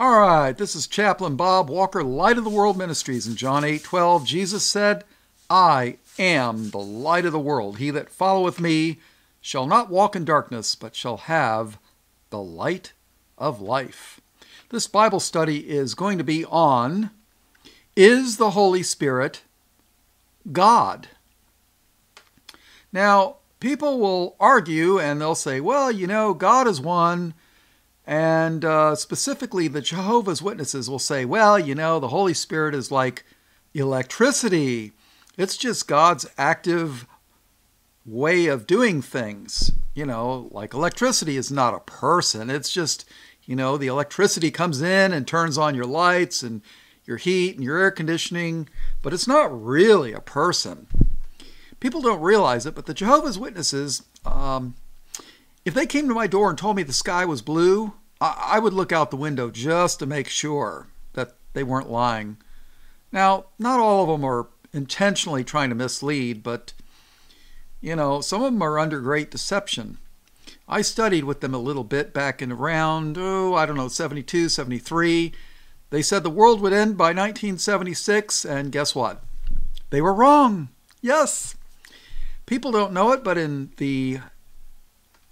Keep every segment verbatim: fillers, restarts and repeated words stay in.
All right, this is Chaplain Bob Walker, Light of the World Ministries. In John eight twelve, Jesus said, I am the light of the world. He that followeth me shall not walk in darkness, but shall have the light of life. This Bible study is going to be on, is the Holy Spirit God? Now, people will argue and they'll say, well, you know, God is one. And uh, specifically, the Jehovah's Witnesses will say, well, you know, the Holy Spirit is like electricity. It's just God's active way of doing things. You know, like electricity is not a person. It's just, you know, the electricity comes in and turns on your lights and your heat and your air conditioning, but it's not really a person. People don't realize it, but the Jehovah's Witnesses, um, if they came to my door and told me the sky was blue, I, I would look out the window just to make sure that they weren't lying. Now, not all of them are intentionally trying to mislead, but, you know, some of them are under great deception. I studied with them a little bit back in around, oh, I don't know, seventy-two, seventy-three. They said the world would end by nineteen seventy-six, and guess what? They were wrong. Yes. People don't know it, but in the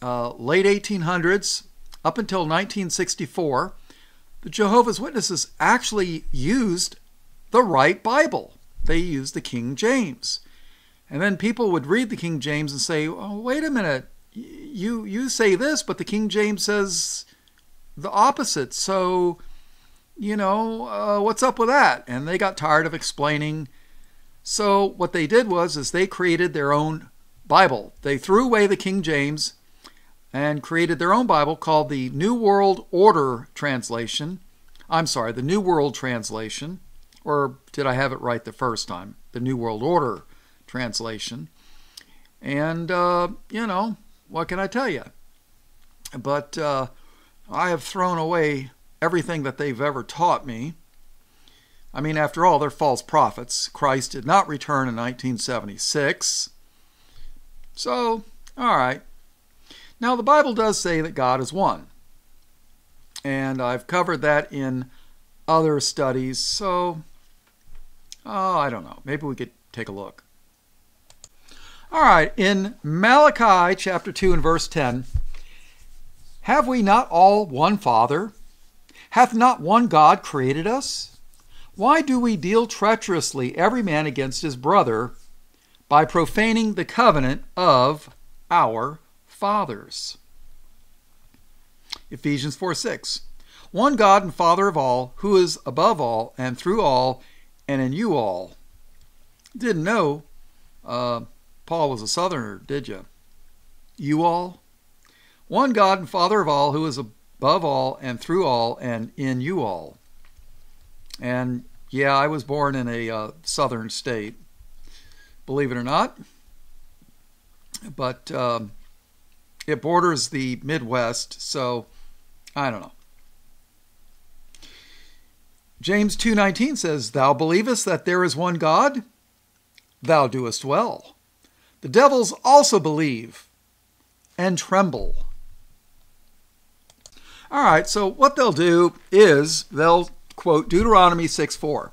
Uh, late eighteen hundreds, up until nineteen sixty-four, the Jehovah's Witnesses actually used the right Bible. They used the King James. And then people would read the King James and say, oh, wait a minute, you, you say this, but the King James says the opposite. So, you know, uh, what's up with that? And they got tired of explaining. So what they did was is they created their own Bible. They threw away the King James and created their own Bible called the New World Order Translation. I'm sorry, the New World Translation. Or did I have it right the first time? The New World Order Translation. And, uh, you know, what can I tell you? But uh, I have thrown away everything that they've ever taught me. I mean, after all, they're false prophets. Christ did not return in nineteen seventy-six. So, all right. Now, the Bible does say that God is one, and I've covered that in other studies, so, oh, I don't know. Maybe we could take a look. All right, in Malachi chapter two and verse ten, have we not all one Father? Hath not one God created us? Why do we deal treacherously every man against his brother by profaning the covenant of our fathers? Ephesians four six. One God and Father of all, who is above all and through all and in you all. Didn't know uh, Paul was a southerner, did you? You all? One God and Father of all, who is above all and through all and in you all. And yeah, I was born in a uh, southern state, believe it or not. But um, it borders the Midwest, so I don't know. James two nineteen says, thou believest that there is one God? Thou doest well. The devils also believe and tremble. All right, so what they'll do is they'll quote Deuteronomy six four.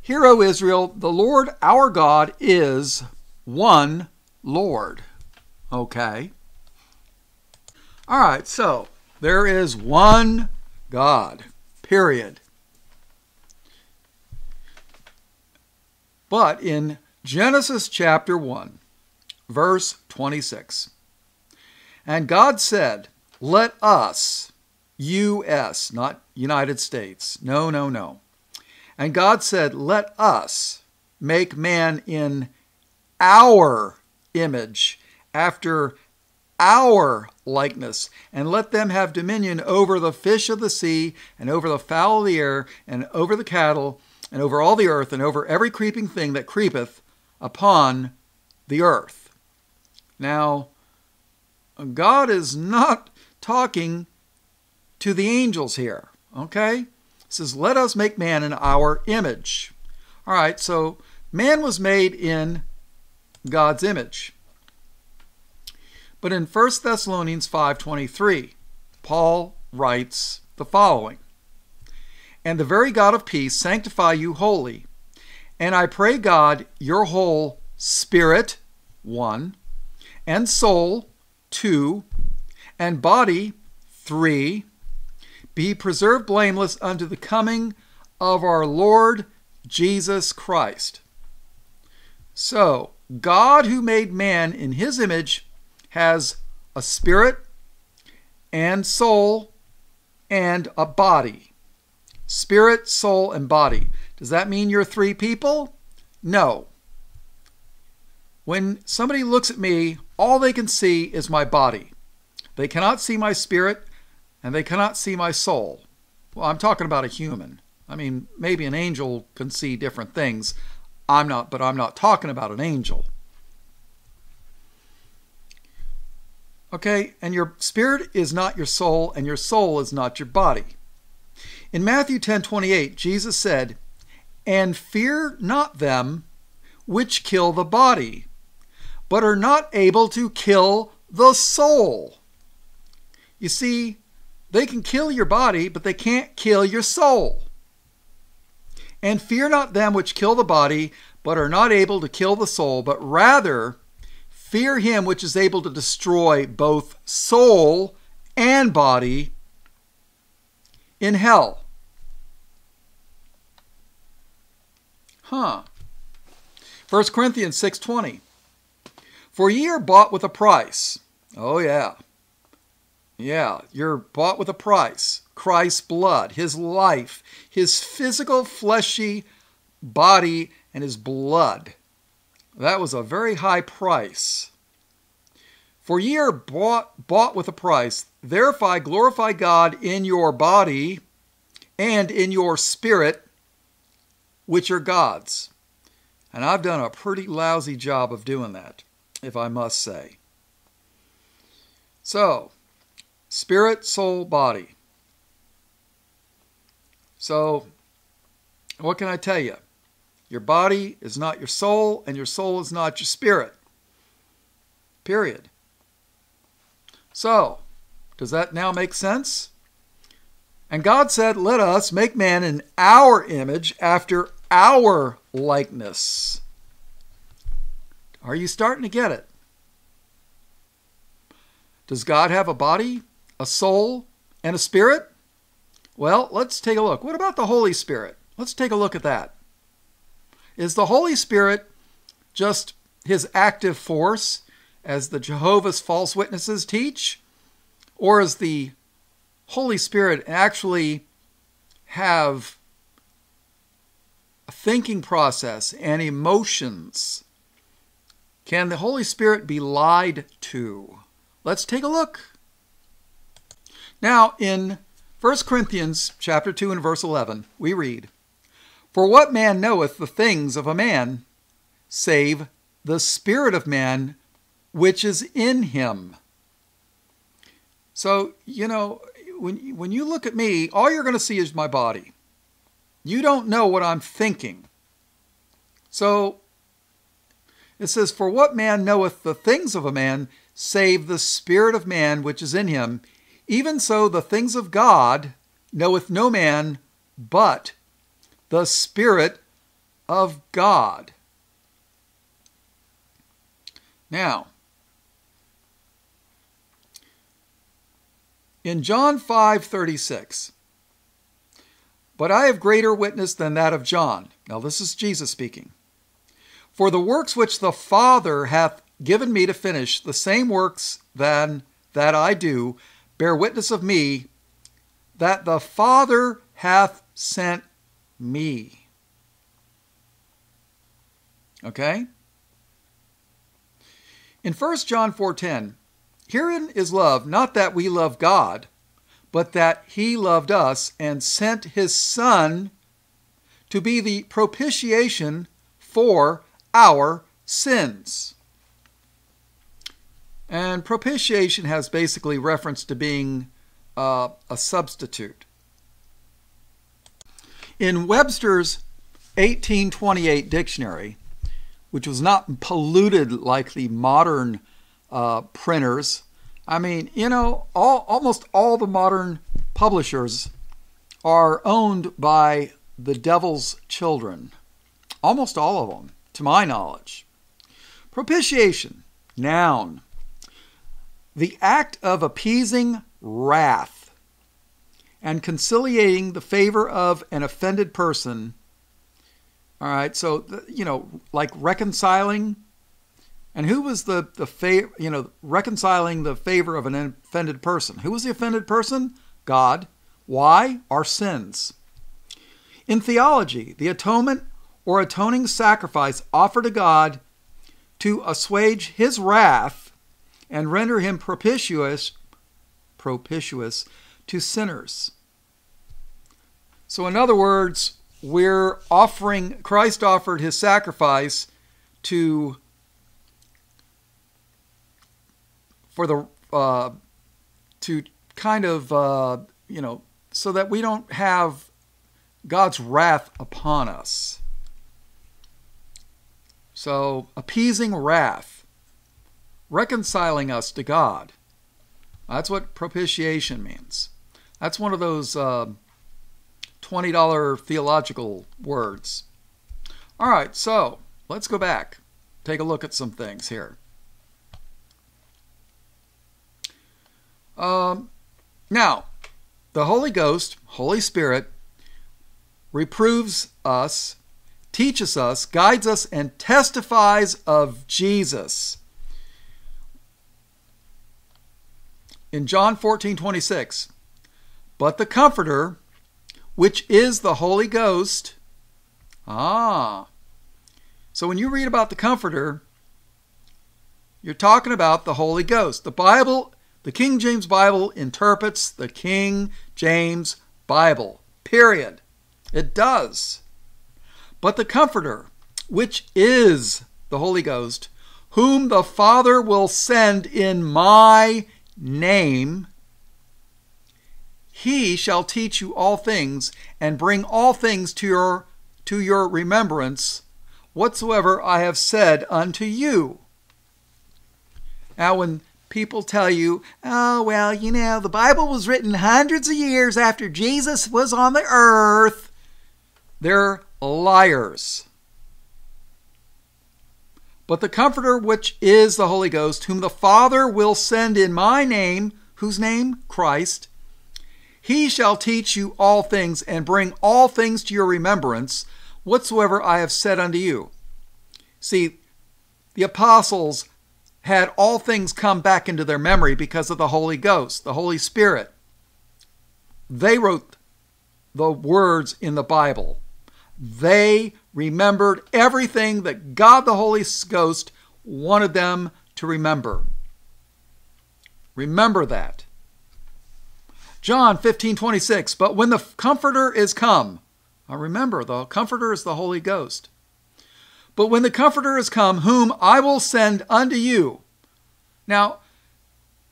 Hear, O Israel, the Lord our God is one Lord. Okay. All right, so there is one God, period. But in Genesis chapter one, verse twenty-six, and God said, let us, U S, not United States, no, no, no. And God said, let us make man in our image, after our likeness, and let them have dominion over the fish of the sea, and over the fowl of the air, and over the cattle, and over all the earth, and over every creeping thing that creepeth upon the earth. Now, God is not talking to the angels here, okay? It says, let us make man in our image. All right, so man was made in God's image. But in First Thessalonians five twenty-three, Paul writes the following. and the very God of peace sanctify you wholly. And I pray God your whole spirit, one, and soul, two, and body, three, be preserved blameless unto the coming of our Lord Jesus Christ. So, God who made man in his image has a spirit and soul and a body. Spirit, soul, and body. Does that mean you're three people? No. When somebody looks at me, all they can see is my body. They cannot see my spirit and they cannot see my soul. Well, I'm talking about a human. I mean, maybe an angel can see different things. I'm not, but I'm not talking about an angel. Okay, and your spirit is not your soul, and your soul is not your body. In Matthew ten twenty-eight, Jesus said, "And fear not them which kill the body, but are not able to kill the soul." You see, they can kill your body, but they can't kill your soul. And fear not them which kill the body, but are not able to kill the soul, but rather fear him which is able to destroy both soul and body in hell. Huh. First Corinthians six twenty. For ye are bought with a price. Oh yeah. Yeah, you're bought with a price. Christ's blood, his life, his physical fleshy body, and his blood. That was a very high price. For ye are bought, bought with a price. Therefore glorify God in your body and in your spirit, which are God's. And I've done a pretty lousy job of doing that, if I must say. So, spirit, soul, body. So, what can I tell you? Your body is not your soul, and your soul is not your spirit. Period. So, does that now make sense? And God said, "Let us make man in our image, after our likeness." Are you starting to get it? Does God have a body, a soul, and a spirit? Well, let's take a look. What about the Holy Spirit? Let's take a look at that. Is the Holy Spirit just his active force, as the Jehovah's false witnesses teach? Or is the Holy Spirit actually have a thinking process and emotions? Can the Holy Spirit be lied to? Let's take a look. Now, in First Corinthians chapter two and verse eleven, we read, "For what man knoweth the things of a man, save the spirit of man which is in him?" So, you know, when, when you look at me, all you're going to see is my body. You don't know what I'm thinking. So, it says, "For what man knoweth the things of a man, save the spirit of man which is in him? Even so, the things of God knoweth no man, but the Spirit of God." Now, in John five thirty-six, "But I have greater witness than that of John." Now, this is Jesus speaking. "For the works which the Father hath given me to finish, the same works than that I do, bear witness of me, that the Father hath sent me." Okay? In First John four ten, "Herein is love, not that we love God, but that he loved us, and sent his Son to be the propitiation for our sins." And propitiation has basically reference to being uh, a substitute. In Webster's eighteen twenty-eight dictionary, which was not polluted like the modern uh, printers, I mean, you know, all, almost all the modern publishers are owned by the devil's children. Almost all of them, to my knowledge. Propitiation, noun. The act of appeasing wrath and conciliating the favor of an offended person. All right, so, you know, like reconciling. And who was the, the favor, you know, reconciling the favor of an offended person? Who was the offended person? God. Why? Our sins. In theology, the atonement or atoning sacrifice offered to God to assuage his wrath and render him propitious, propitious to sinners. So in other words, we're offering, Christ offered his sacrifice to, for the, uh, to kind of, uh, you know, so that we don't have God's wrath upon us. So appeasing wrath, reconciling us to God. That's what propitiation means. That's one of those uh, twenty dollar theological words. All right, so let's go back. Take a look at some things here. Um, now, the Holy Ghost, Holy Spirit, reproves us, teaches us, guides us, and testifies of Jesus. In John fourteen twenty-six, but the Comforter, which is the Holy Ghost. Ah. So when you read about the Comforter, you're talking about the Holy Ghost. The Bible, the King James Bible interprets the King James Bible. Period. It does. But the Comforter, which is the Holy Ghost, whom the Father will send in my name, he shall teach you all things and bring all things to your, to your remembrance, whatsoever I have said unto you. Now, when people tell you, oh, well, you know, the Bible was written hundreds of years after Jesus was on the earth, they're liars. But the Comforter, which is the Holy Ghost, whom the Father will send in my name, whose name? Christ. He shall teach you all things and bring all things to your remembrance, whatsoever I have said unto you. See, the apostles had all things come back into their memory because of the Holy Ghost, the Holy Spirit. They wrote the words in the Bible. They remembered everything that God the Holy Ghost wanted them to remember. Remember that. John fifteen twenty-six, but when the Comforter is come, now remember, the Comforter is the Holy Ghost. But when the Comforter is come, whom I will send unto you. Now,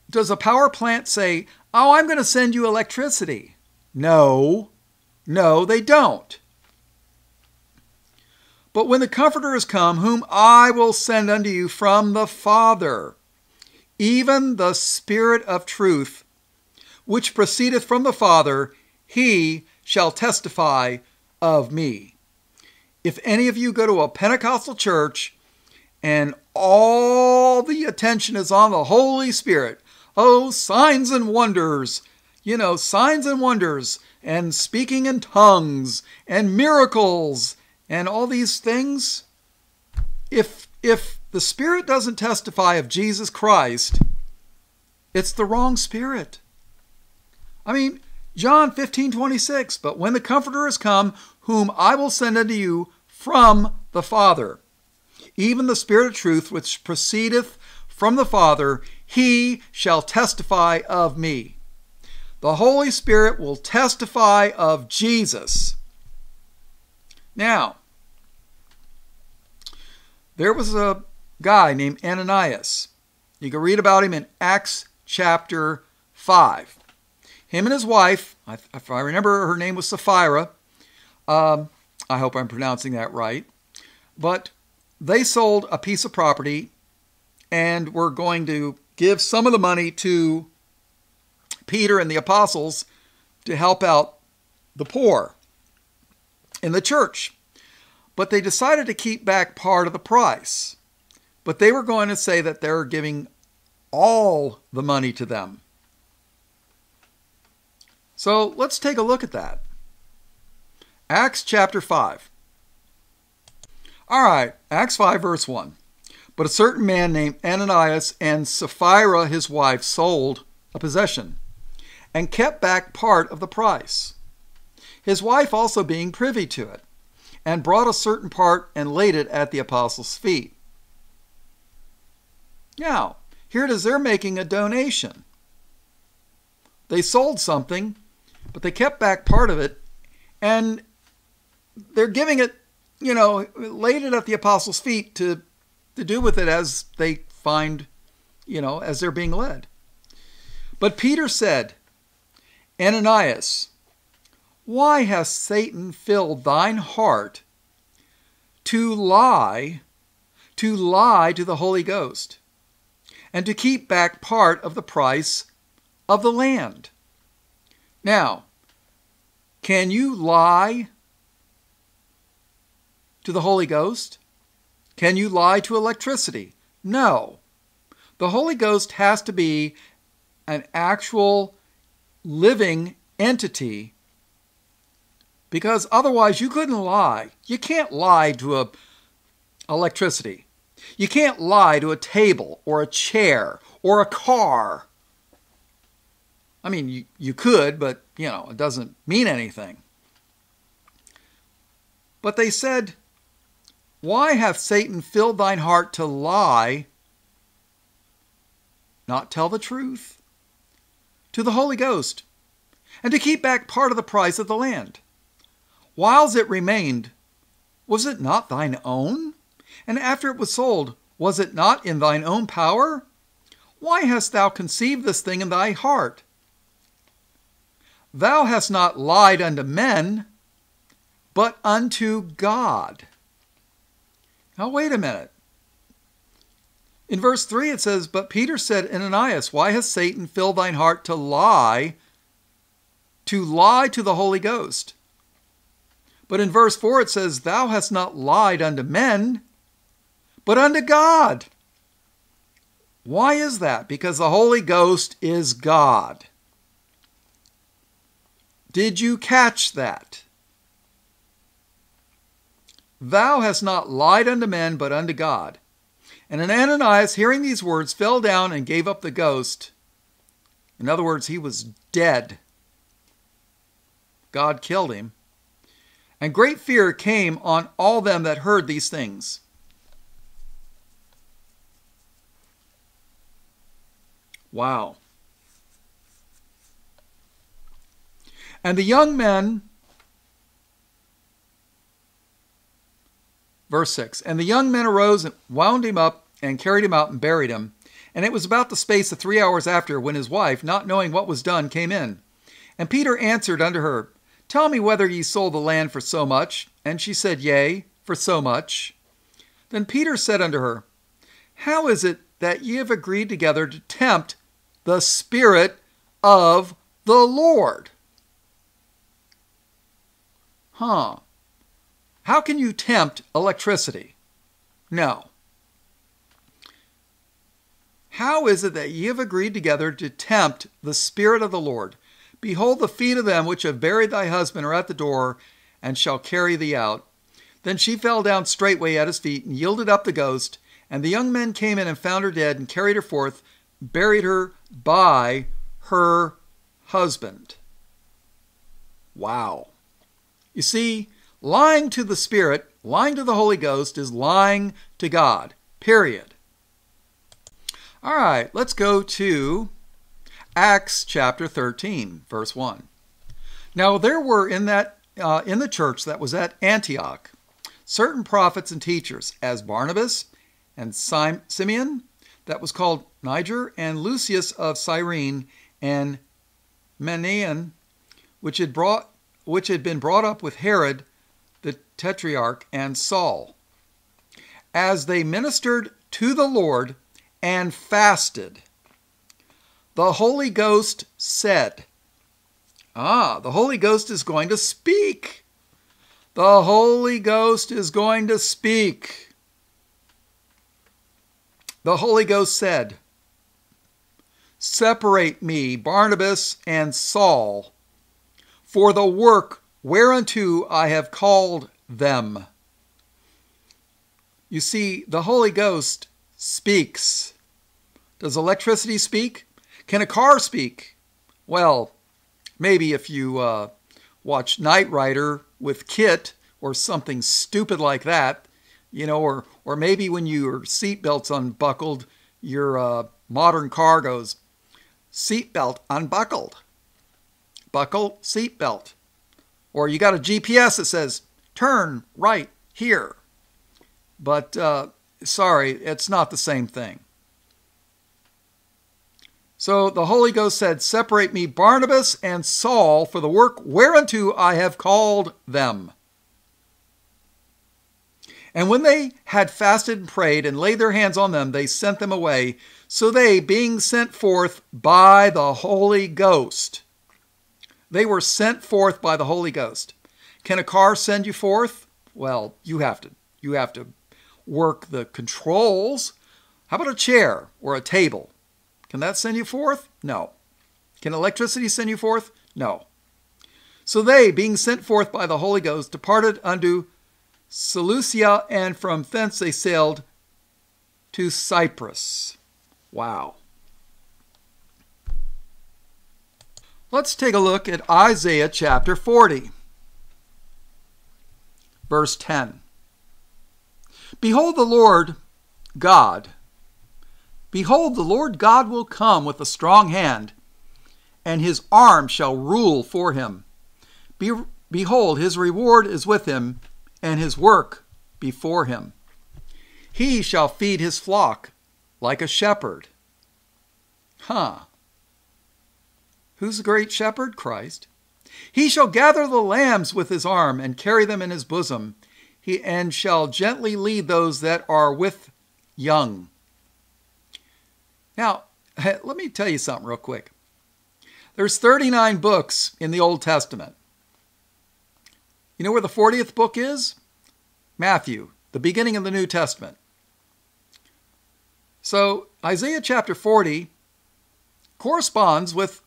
does a power plant say, oh, I'm going to send you electricity? No, no, they don't. But when the Comforter is come, whom I will send unto you from the Father, even the Spirit of truth, which proceedeth from the Father, he shall testify of me. If any of you go to a Pentecostal church and all the attention is on the Holy Spirit, oh, signs and wonders, you know, signs and wonders, and speaking in tongues, and miracles, and all these things, if, if the Spirit doesn't testify of Jesus Christ, it's the wrong Spirit. I mean, John fifteen twenty-six, but when the Comforter is come, whom I will send unto you from the Father, even the Spirit of truth, which proceedeth from the Father, he shall testify of me. The Holy Spirit will testify of Jesus. Now, there was a guy named Ananias. You can read about him in Acts chapter five. Him and his wife, if I remember, her name was Sapphira. Um, I hope I'm pronouncing that right. But they sold a piece of property and were going to give some of the money to Peter and the apostles to help out the poor in the church. But they decided to keep back part of the price. But they were going to say that they're giving all the money to them. So let's take a look at that. Acts chapter five. All right, Acts five verse one. But a certain man named Ananias and Sapphira his wife sold a possession and kept back part of the price, his wife also being privy to it, and brought a certain part and laid it at the apostles' feet. Now, here it is, they're making a donation. They sold something, but they kept back part of it, and they're giving it, you know, laid it at the apostles' feet to, to do with it as they find, you know, as they're being led. But Peter said, Ananias, why has Satan filled thine heart to lie, to lie to the Holy Ghost, and to keep back part of the price of the land? Now, can you lie to the Holy Ghost? Can you lie to electricity? No. The Holy Ghost has to be an actual living entity, because otherwise you couldn't lie. You can't lie to a electricity. You can't lie to a table or a chair or a car. I mean, you, you could, but, you know, it doesn't mean anything. But they said, why hath Satan filled thine heart to lie, not tell the truth, to the Holy Ghost, and to keep back part of the price of the land? Whiles it remained, was it not thine own? And after it was sold, was it not in thine own power? Why hast thou conceived this thing in thy heart? Thou hast not lied unto men, but unto God. Now wait a minute. In verse three it says, but Peter said, Ananias, why has Satan filled thine heart to lie, to lie to the Holy Ghost? But in verse four it says, thou hast not lied unto men, but unto God. Why is that? Because the Holy Ghost is God. Did you catch that? Thou hast not lied unto men, but unto God. And Ananias, hearing these words, fell down and gave up the ghost. In other words, he was dead. God killed him. And great fear came on all them that heard these things. Wow. And the young men, verse six, and the young men arose and wound him up and carried him out and buried him. And it was about the space of three hours after when his wife, not knowing what was done, came in. And Peter answered unto her, tell me whether ye sold the land for so much. And she said, yea, for so much. Then Peter said unto her, how is it that ye have agreed together to tempt the Spirit of the Lord? Huh. How can you tempt electricity? No. How is it that ye have agreed together to tempt the Spirit of the Lord? Behold, the feet of them which have buried thy husband are at the door, and shall carry thee out. Then she fell down straightway at his feet, and yielded up the ghost. And the young men came in and found her dead, and carried her forth, buried her by her husband. Wow. You see, lying to the Spirit, lying to the Holy Ghost, is lying to God. Period. All right, let's go to Acts chapter thirteen, verse one. Now there were in that uh, in the church that was at Antioch certain prophets and teachers, as Barnabas and Sim Simeon, that was called Niger, and Lucius of Cyrene, and Menaean, which had brought which had been brought up with Herod the Tetrarch, and Saul, as they ministered to the Lord and fasted. The Holy Ghost said, Ah, the Holy Ghost is going to speak. The Holy Ghost is going to speak. The Holy Ghost said, "Separate me, Barnabas and Saul, for the work whereunto I have called them." You see, the Holy Ghost speaks. Does electricity speak? Can a car speak? Well, maybe if you uh, watch Knight Rider with Kit or something stupid like that, you know, or, or maybe when your seatbelt's unbuckled, your uh, modern car goes, "Seatbelt unbuckled. Buckle seatbelt." Or you got a G P S that says, "Turn right here." But uh, sorry, it's not the same thing. So the Holy Ghost said, "Separate me, Barnabas and Saul, for the work whereunto I have called them." And when they had fasted and prayed and laid their hands on them, they sent them away. So they, being sent forth by the Holy Ghost. They were sent forth by the Holy Ghost. Can a car send you forth? Well, you have to. You have to work the controls. How about a chair or a table? Can that send you forth? No. Can electricity send you forth? No. So they, being sent forth by the Holy Ghost, departed unto Seleucia, and from thence they sailed to Cyprus. Wow. Let's take a look at Isaiah chapter forty, verse ten. Behold the Lord God, Behold, the Lord God will come with a strong hand, and his arm shall rule for him. Be, behold, his reward is with him, and his work before him. He shall feed his flock like a shepherd. Huh. Who's the great shepherd? Christ. He shall gather the lambs with his arm, and carry them in his bosom, he and shall gently lead those that are with young. Now, let me tell you something real quick. There's thirty-nine books in the Old Testament. You know where the fortieth book is? Matthew, the beginning of the New Testament. So Isaiah chapter forty corresponds with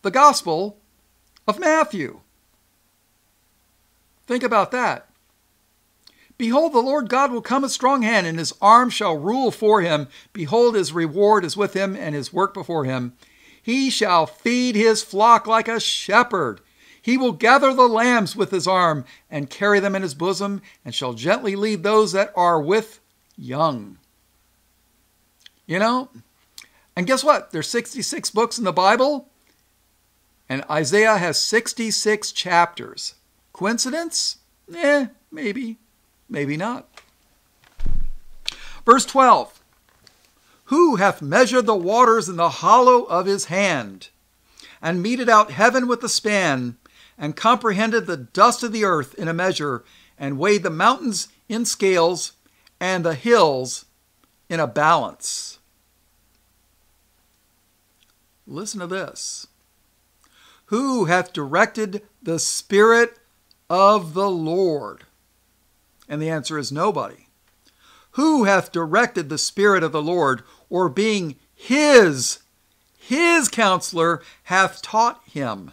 the Gospel of Matthew. Think about that. Behold, the Lord God will come with a strong hand, and his arm shall rule for him. Behold, his reward is with him, and his work before him. He shall feed his flock like a shepherd. He will gather the lambs with his arm, and carry them in his bosom, and shall gently lead those that are with young. You know? And guess what? There's sixty-six books in the Bible, and Isaiah has sixty-six chapters. Coincidence? Eh, maybe. Maybe not. Verse twelve. Who hath measured the waters in the hollow of his hand, and meted out heaven with a span, and comprehended the dust of the earth in a measure, and weighed the mountains in scales, and the hills in a balance? Listen to this. Who hath directed the Spirit of the Lord? And the answer is nobody. Who hath directed the Spirit of the Lord, or being his, his counselor, hath taught him?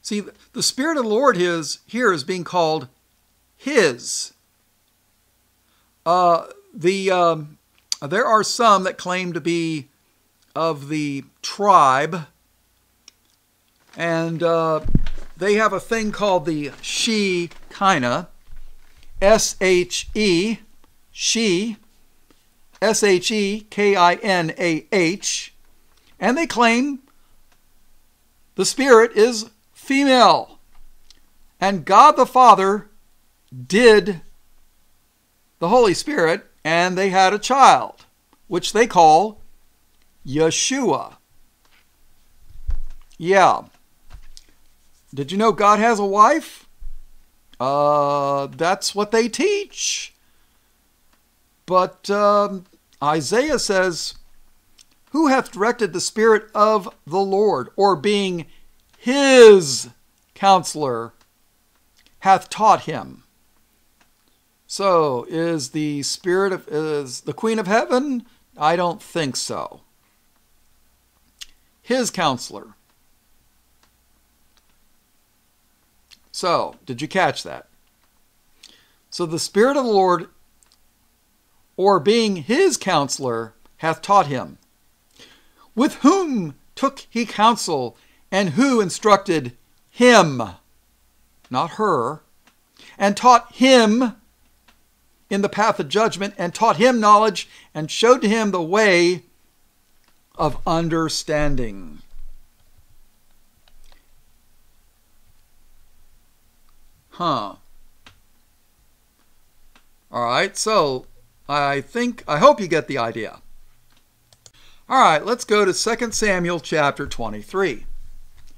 See, the Spirit of the Lord is, here is being called his. Uh, the, um, there are some that claim to be of the tribe, and uh, they have a thing called the Shekinah. S H E, she, S H E K I N A H, and they claim the Spirit is female, and God the Father did the Holy Spirit, and they had a child, which they call Yeshua. Yeah. Did you know God has a wife? Uh, that's what they teach. But um, Isaiah says, who hath directed the Spirit of the Lord, or being his counselor hath taught him. So is the spirit of, is the Queen of Heaven? I don't think so. His counselor. So, did you catch that? So the Spirit of the Lord, or being his counselor, hath taught him. With whom took he counsel, and who instructed him, not her, and taught him in the path of judgment, and taught him knowledge, and showed to him the way of understanding. Huh. All right, so I think, I hope you get the idea. All right, let's go to Second Samuel chapter twenty-three,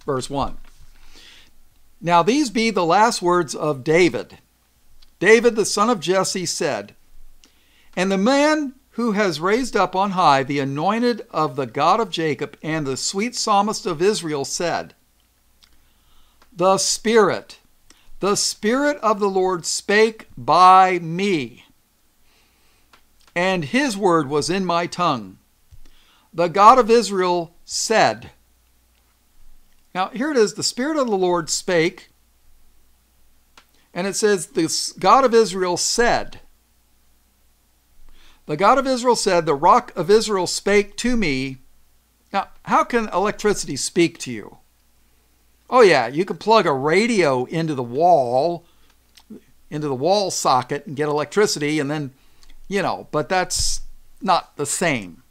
verse one. Now these be the last words of David. David, the son of Jesse, said, and the man who has raised up on high, the anointed of the God of Jacob, and the sweet psalmist of Israel, said, the Spirit, the Spirit of the Lord spake by me, and his word was in my tongue. The God of Israel said. Now here it is, the Spirit of the Lord spake, and it says, the God of Israel said. The God of Israel said, the rock of Israel spake to me. Now, how can electricity speak to you? Oh yeah, you can plug a radio into the wall, into the wall socket and get electricity, and then, you know, but that's not the same.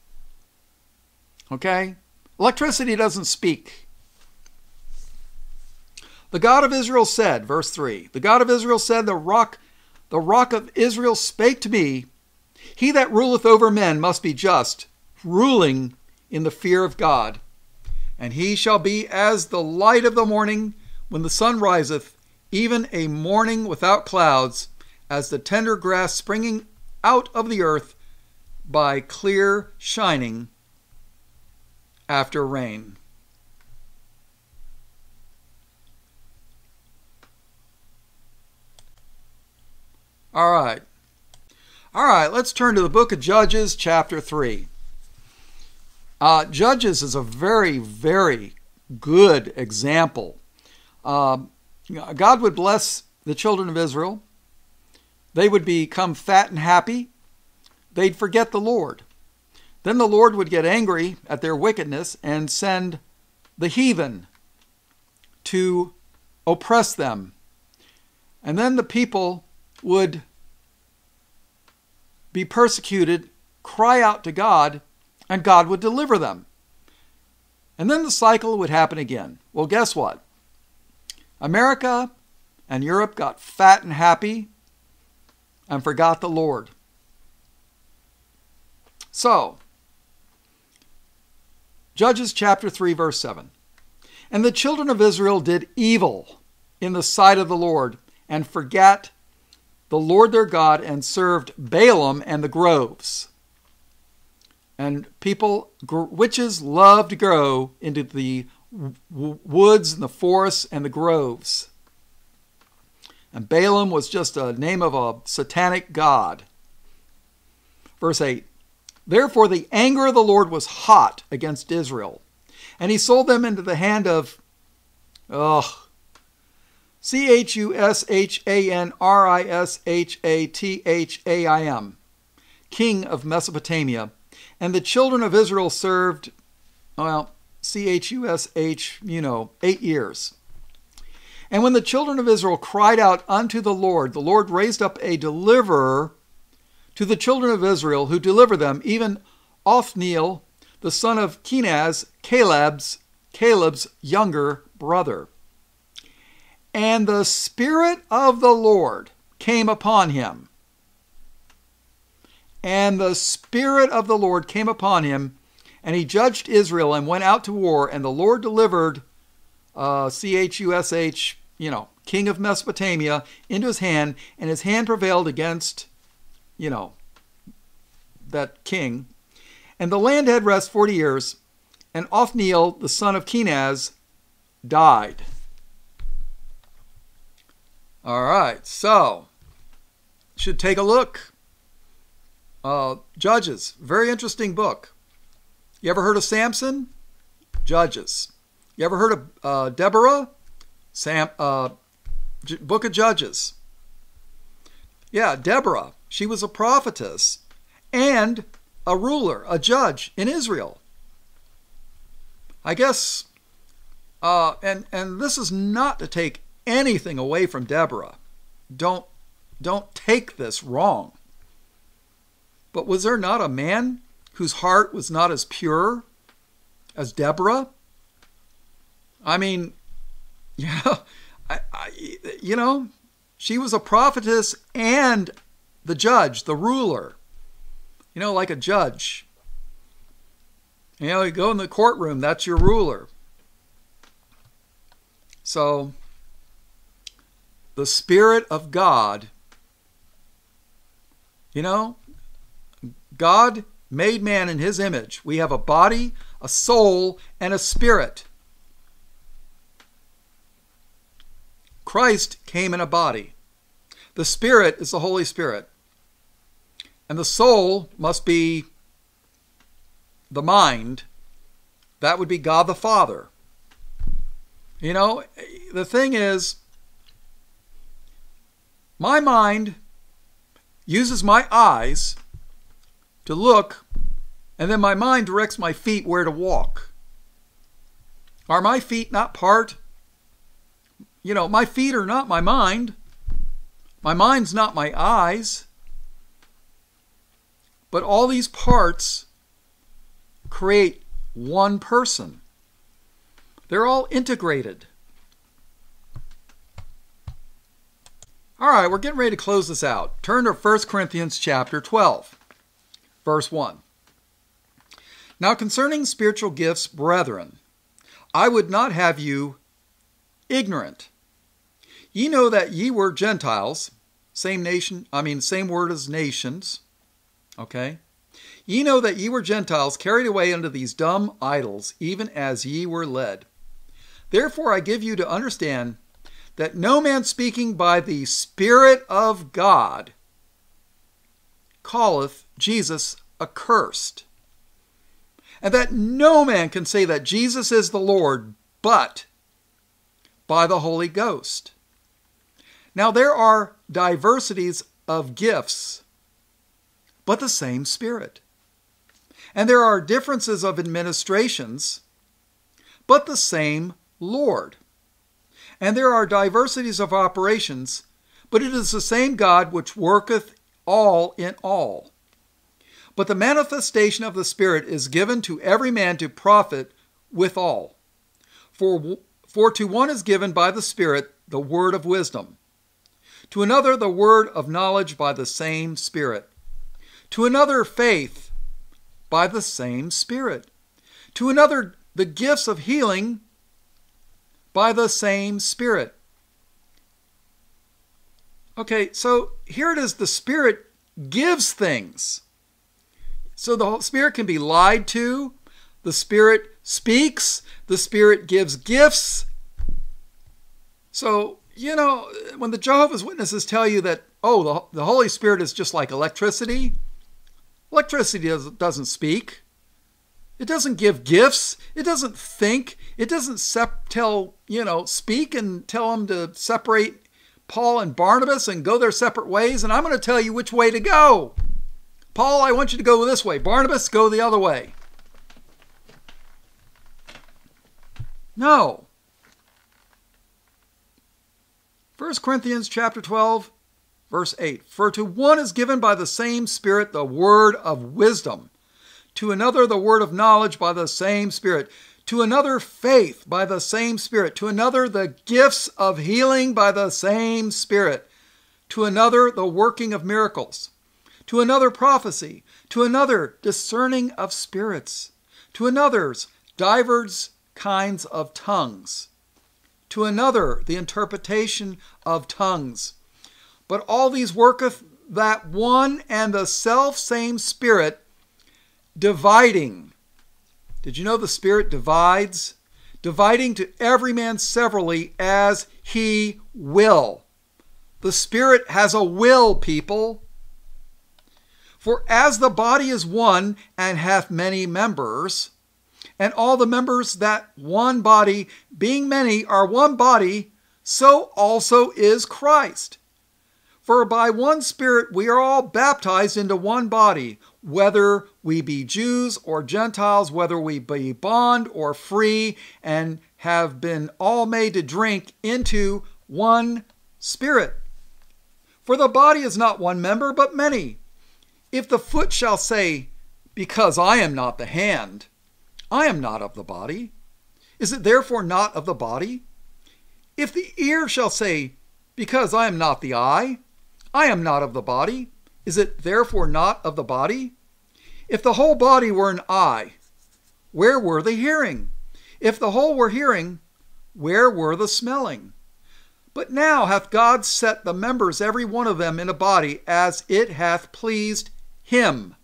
Okay? Electricity doesn't speak. The God of Israel said, verse three, the God of Israel said, the rock, the rock of Israel spake to me. He that ruleth over men must be just, ruling in the fear of God. And he shall be as the light of the morning when the sun riseth, even a morning without clouds, as the tender grass springing out of the earth by clear shining after rain. All right. All right, let's turn to the book of Judges, chapter three. Uh, Judges is a very, very good example. Uh, God would bless the children of Israel. They would become fat and happy. They'd forget the Lord. Then the Lord would get angry at their wickedness and send the heathen to oppress them. And then the people would be persecuted, cry out to God, and God would deliver them. And then the cycle would happen again. Well, guess what? America and Europe got fat and happy and forgot the Lord. So, Judges chapter three, verse seven. And the children of Israel did evil in the sight of the Lord, and forgat the Lord their God, and served Balaam and the groves. And people, witches loved to go into the woods and the forests and the groves. And Balaam was just a name of a satanic god. Verse eight, therefore the anger of the Lord was hot against Israel, and he sold them into the hand of, ugh, C H U S H A N R I S H A T H A I M, king of Mesopotamia. And the children of Israel served, well, C H U S H, you know, eight years. And when the children of Israel cried out unto the Lord, the Lord raised up a deliverer to the children of Israel, who delivered them, even Othniel, the son of Kenaz, Caleb's, Caleb's younger brother. And the Spirit of the Lord came upon him. And the Spirit of the Lord came upon him, and he judged Israel and went out to war. And the Lord delivered, uh, C H U S H, you know, king of Mesopotamia, into his hand. And his hand prevailed against, you know, that king. And the land had rest forty years. And Othniel, the son of Kenaz, died. All right, so should take a look. Uh, Judges, very interesting book. You ever heard of Samson? Judges. You ever heard of uh, Deborah? Sam, uh, J- Book of Judges. Yeah, Deborah. She was a prophetess and a ruler, a judge in Israel. I guess, uh, and and this is not to take anything away from Deborah. Don't don't take this wrong. But was there not a man whose heart was not as pure as Deborah? I mean, yeah, I, I, you know, she was a prophetess and the judge, the ruler. You know, like a judge. You know, you go in the courtroom, that's your ruler. So, the Spirit of God, you know, God made man in his image. We have a body, a soul, and a spirit. Christ came in a body. The Spirit is the Holy Spirit. And the soul must be the mind. That would be God the Father. You know, the thing is, my mind uses my eyes to look, and then my mind directs my feet where to walk. Are my feet not part? You know, my feet are not my mind. My mind's not my eyes. But all these parts create one person. They're all integrated. All right, we're getting ready to close this out. Turn to First Corinthians chapter twelve, verse one. Now concerning spiritual gifts, brethren, I would not have you ignorant. Ye know that ye were Gentiles, same nation, I mean same word as nations, okay? Ye know that ye were Gentiles, carried away unto these dumb idols, even as ye were led. Therefore I give you to understand that no man speaking by the Spirit of God calleth Jesus accursed, and that no man can say that Jesus is the Lord but by the Holy Ghost. Now there are diversities of gifts, but the same Spirit. And there are differences of administrations, but the same Lord. And there are diversities of operations, but it is the same God which worketh all in all. But the manifestation of the Spirit is given to every man to profit withal. For, for to one is given by the Spirit the word of wisdom, to another the word of knowledge by the same Spirit, to another faith by the same Spirit, to another the gifts of healing by the same Spirit. Okay, so here it is, the Spirit gives things. So the Spirit can be lied to, the Spirit speaks, the Spirit gives gifts. So, you know, when the Jehovah's Witnesses tell you that, oh, the, the Holy Spirit is just like electricity, electricity doesn't speak. It doesn't give gifts. It doesn't think. It doesn't sep- tell, you know, speak and tell them to separate Paul and Barnabas and go their separate ways. And I'm going to tell you which way to go. Paul, I want you to go this way. Barnabas, go the other way. No. First Corinthians chapter twelve, verse eight. For to one is given by the same Spirit the word of wisdom, to another the word of knowledge by the same Spirit, to another faith by the same Spirit, to another the gifts of healing by the same Spirit, to another the working of miracles, to another prophecy, to another discerning of spirits, to another's divers kinds of tongues, to another the interpretation of tongues. But all these worketh that one and the selfsame Spirit, dividing. Did you know the Spirit divides? dividing to every man severally as he will. The Spirit has a will, people. For as the body is one and hath many members, and all the members that one body, being many, are one body, so also is Christ. For by one Spirit we are all baptized into one body, whether we be Jews or Gentiles, whether we be bond or free, and have been all made to drink into one Spirit. For the body is not one member, but many. If the foot shall say, because I am not the hand, I am not of the body, is it therefore not of the body? If the ear shall say, because I am not the eye, I am not of the body, is it therefore not of the body? If the whole body were an eye, where were the hearing? If the whole were hearing, where were the smelling? But now hath God set the members, every one of them, in a body, as it hath pleased him.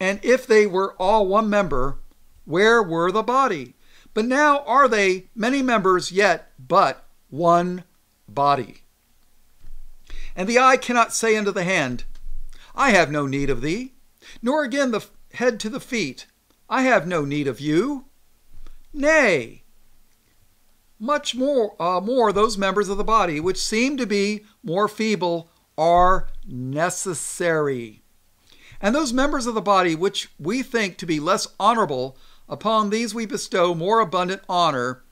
And if they were all one member, where were the body? But now are they many members, yet but one body. And the eye cannot say unto the hand, I have no need of thee, nor again the head to the feet, I have no need of you. Nay, much more, uh, more those members of the body which seem to be more feeble are necessary. And those members of the body which we think to be less honorable, upon these we bestow more abundant honor,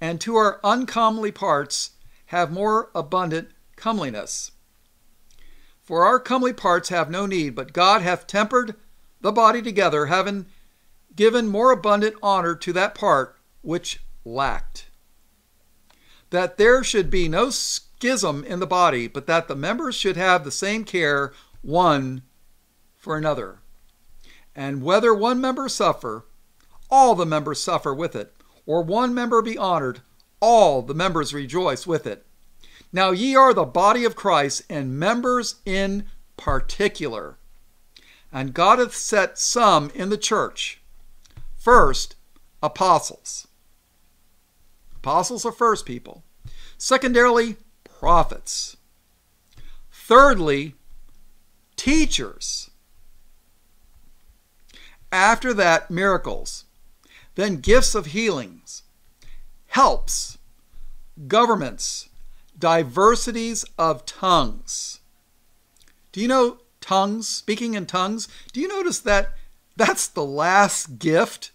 and to our uncomely parts have more abundant comeliness. For our comely parts have no need, but God hath tempered the body together, having given more abundant honor to that part which lacked, that there should be no schism in the body, but that the members should have the same care one for another. And whether one member suffer, all the members suffer with it, or one member be honored, all the members rejoice with it. Now ye are the body of Christ, and members in particular. And God hath set some in the church. First, apostles. Apostles are first, people. Secondarily, prophets. Thirdly, teachers. After that, miracles. Then gifts of healings, helps, governments, diversities of tongues. Do you know tongues, speaking in tongues? Do you notice that that's the last gift?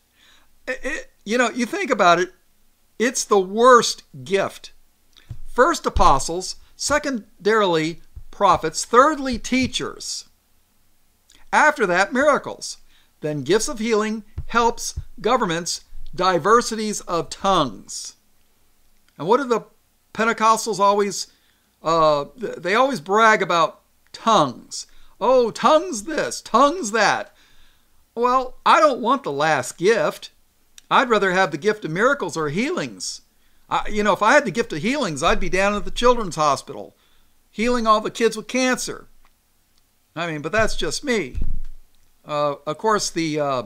It, it, you know, you think about it, it's the worst gift. First, apostles. Secondarily, prophets. Thirdly, teachers. After that, miracles. Then gifts of healing, helps, governments, diversities of tongues. And what do the Pentecostals always, uh, they always brag about tongues. Oh, tongues this, tongues that. Well, I don't want the last gift. I'd rather have the gift of miracles or healings. I, you know, if I had the gift of healings, I'd be down at the children's hospital, healing all the kids with cancer. I mean, but that's just me. Uh, of course, the... Uh,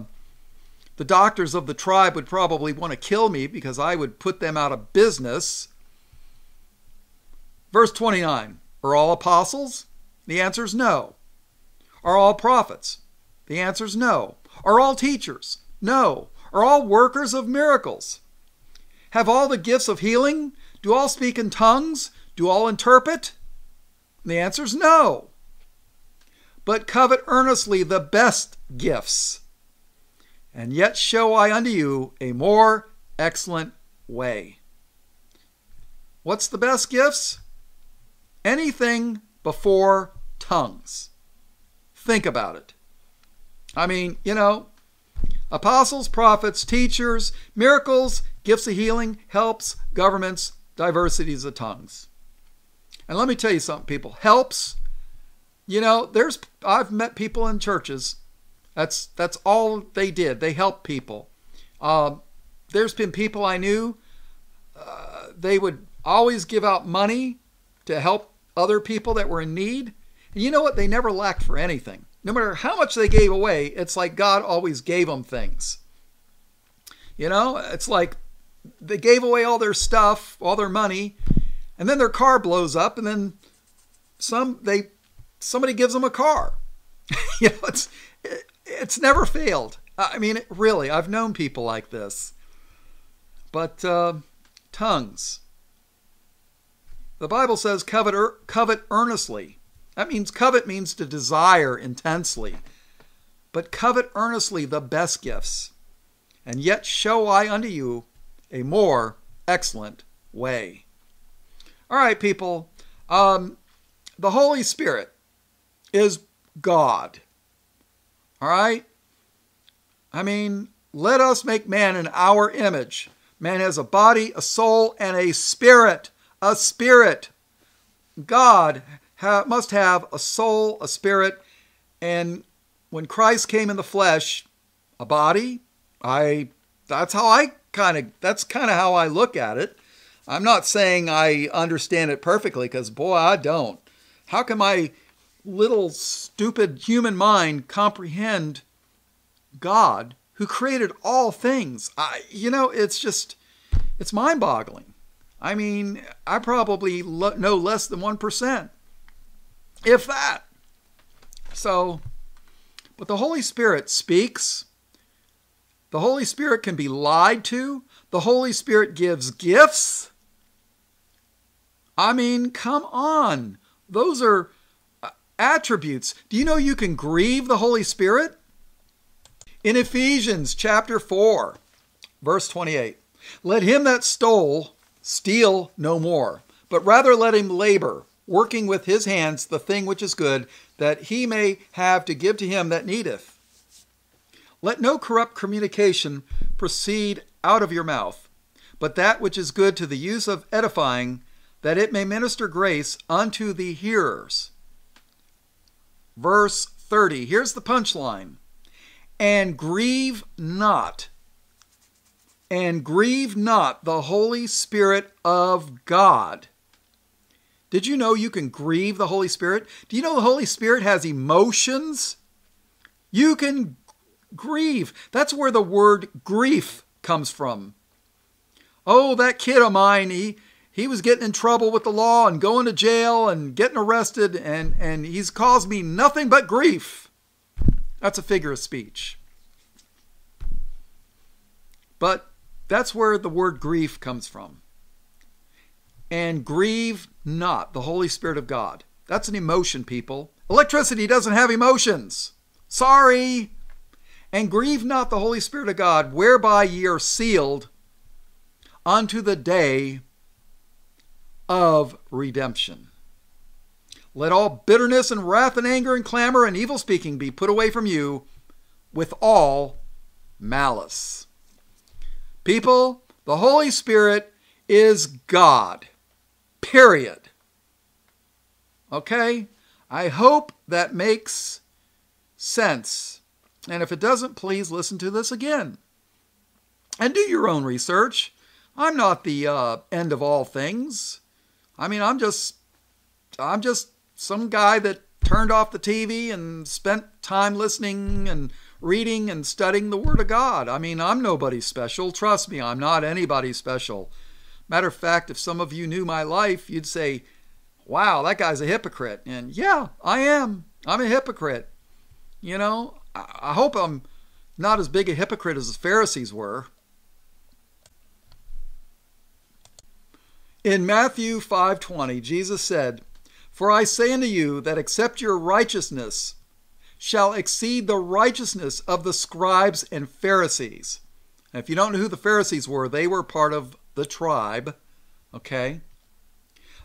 The doctors of the tribe would probably want to kill me because I would put them out of business. Verse twenty-nine, are all apostles? The answer is no. Are all prophets? The answer is no. Are all teachers? No. Are all workers of miracles? Have all the gifts of healing? Do all speak in tongues? Do all interpret? The answer is no. But covet earnestly the best gifts. And yet show I unto you a more excellent way. What's the best gifts? Anything before tongues. Think about it. I mean, you know, apostles, prophets, teachers, miracles, gifts of healing, helps, governments, diversities of tongues. And let me tell you something, people. Helps, you know, there's, I've met people in churches. That's, that's all they did. They helped people. Uh, there's been people I knew, uh, they would always give out money to help other people that were in need. And you know what? They never lacked for anything. No matter how much they gave away, it's like God always gave them things. You know, it's like they gave away all their stuff, all their money, and then their car blows up, and then some they somebody gives them a car. You know, it's it, it's never failed. I mean, really, I've known people like this. But uh, tongues. The Bible says covet, er, covet earnestly. That means covet means to desire intensely. But covet earnestly the best gifts. And yet show I unto you a more excellent way. All right, people. Um, the Holy Spirit is God. All right? I mean, let us make man in our image. Man has a body, a soul, and a spirit. A spirit. God ha- must have a soul, a spirit, and when Christ came in the flesh, a body. I that's how I kind of that's kind of how I look at it. I'm not saying I understand it perfectly, because boy, I don't. How can my little stupid human mind comprehend God, who created all things? I, you know, it's just, it's mind-boggling. I mean, I probably lo- know less than one percent, if that. So, but the Holy Spirit speaks. The Holy Spirit can be lied to. The Holy Spirit gives gifts. I mean, come on. Those are attributes. Do you know you can grieve the Holy Spirit? In Ephesians chapter four, verse twenty-eight, let him that stole steal no more, but rather let him labor, working with his hands the thing which is good, that he may have to give to him that needeth. Let no corrupt communication proceed out of your mouth, but that which is good to the use of edifying, that it may minister grace unto the hearers. Verse thirty, here's the punchline. And grieve not, and grieve not the Holy Spirit of God. Did you know you can grieve the Holy Spirit? Do you know the Holy Spirit has emotions? You can grieve. That's where the word grief comes from. Oh, that kid of mine, he, he was getting in trouble with the law and going to jail and getting arrested, and, and he's caused me nothing but grief. That's a figure of speech. But that's where the word grief comes from. And grieve not the Holy Spirit of God. That's an emotion, people. Electricity doesn't have emotions. Sorry. And grieve not the Holy Spirit of God, whereby ye are sealed unto the day of redemption. Let all bitterness and wrath and anger and clamor and evil speaking be put away from you with all malice. People, the Holy Spirit is God. Period. Okay? I hope that makes sense. And if it doesn't, please listen to this again. And do your own research. I'm not the uh, end of all things. I mean, I'm just... I'm just some guy that turned off the T V and spent time listening and reading and studying the Word of God. I mean, I'm nobody special. Trust me, I'm not anybody special. Matter of fact, if some of you knew my life, you'd say, wow, that guy's a hypocrite. And yeah, I am. I'm a hypocrite. You know, I hope I'm not as big a hypocrite as the Pharisees were. In Matthew five twenty, Jesus said, for I say unto you that except your righteousness shall exceed the righteousness of the scribes and Pharisees. Now, if you don't know who the Pharisees were, they were part of the tribe, okay?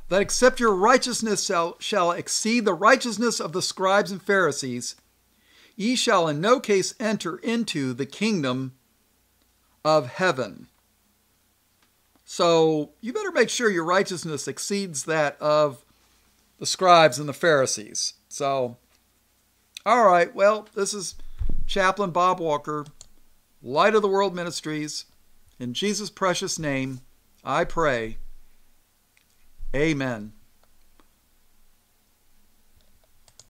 That except your righteousness shall, shall exceed the righteousness of the scribes and Pharisees, ye shall in no case enter into the kingdom of heaven. So you better make sure your righteousness exceeds that of the scribes and the Pharisees. So, all right, well, this is Chaplain Bob Walker, Light of the World Ministries. In Jesus' precious name, I pray. Amen.